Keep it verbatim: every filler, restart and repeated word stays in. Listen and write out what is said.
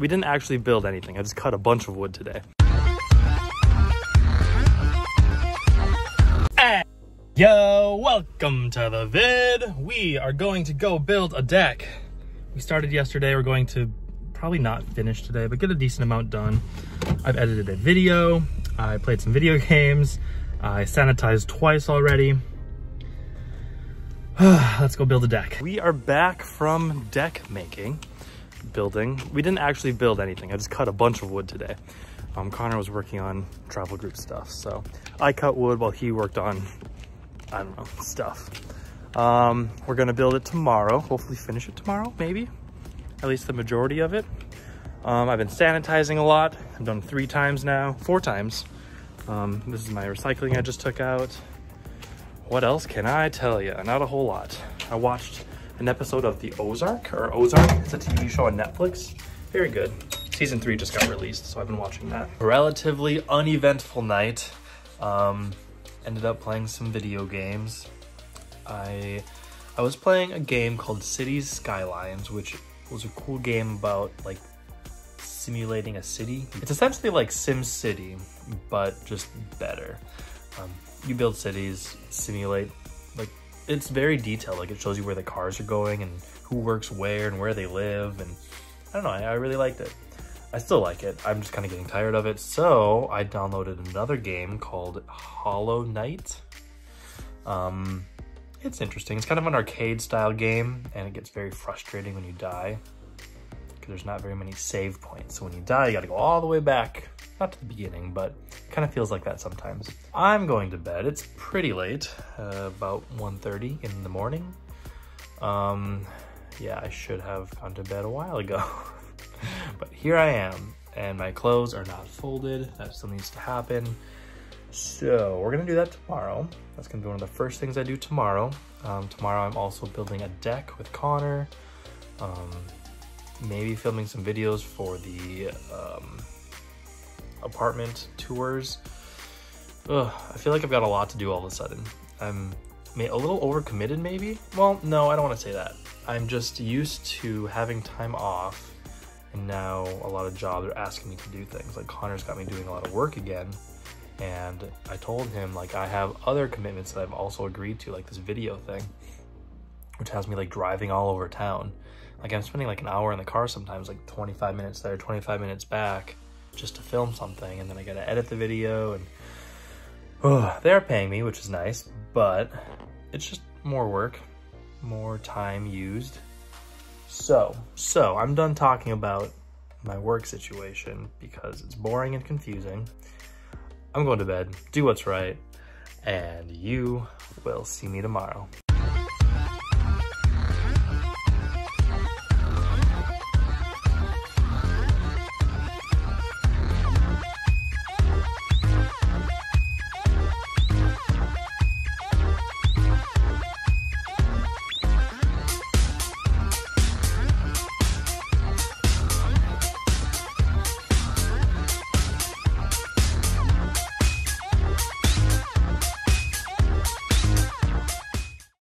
We didn't actually build anything. I just cut a bunch of wood today. Hey, yo, welcome to the vid. We are going to go build a deck. We started yesterday. We're going to probably not finish today, but get a decent amount done. I've edited a video. I played some video games. I sanitized twice already. Let's go build a deck. We are back from deck making, building. We didn't actually build anything. I just cut a bunch of wood today. Um, Connor was working on travel group stuff. So I cut wood while he worked on, I don't know, stuff. Um, we're gonna build it tomorrow. Hopefully finish it tomorrow, maybe. At least the majority of it. Um, I've been sanitizing a lot. I've done three times now, four times. Um, this is my recycling I just took out. What else can I tell you? Not a whole lot. I watched an episode of the Ozark, or Ozark. It's a T V show on Netflix. Very good. Season three just got released, so I've been watching that. Relatively uneventful night. Um, ended up playing some video games. I I was playing a game called Cities Skylines, which was a cool game about like simulating a city. It's essentially like SimCity, but just better. Um, you build cities, simulate, like it's very detailed. Like it shows you where the cars are going and who works where and where they live. And I don't know, I, I really liked it. I still like it. I'm just kind of getting tired of it. So I downloaded another game called Hollow Knight. Um, It's interesting. It's kind of an arcade style game and it gets very frustrating when you die because there's not very many save points. So when you die, you got to go all the way back, not to the beginning, but it kind of feels like that sometimes. I'm going to bed. It's pretty late, uh, about one thirty in the morning. Um, yeah, I should have gone to bed a while ago, but here I am and my clothes are not folded. That still needs to happen. So we're gonna do that tomorrow. That's gonna be one of the first things I do tomorrow. Um, tomorrow I'm also building a deck with Connor, um, maybe filming some videos for the um, apartment tours. Ugh, I feel like I've got a lot to do all of a sudden. I'm a little overcommitted maybe? Well, no, I don't wanna say that. I'm just used to having time off and now a lot of jobs are asking me to do things. Like Connor's got me doing a lot of work again. And I told him like I have other commitments that I've also agreed to, like this video thing, which has me like driving all over town. Like I'm spending like an hour in the car sometimes, like twenty-five minutes there, twenty-five minutes back just to film something. And then I got to edit the video and oh, they're paying me, which is nice, but it's just more work, more time used. So, so I'm done talking about my work situation because it's boring and confusing. I'm going to bed, do what's right, and you will see me tomorrow.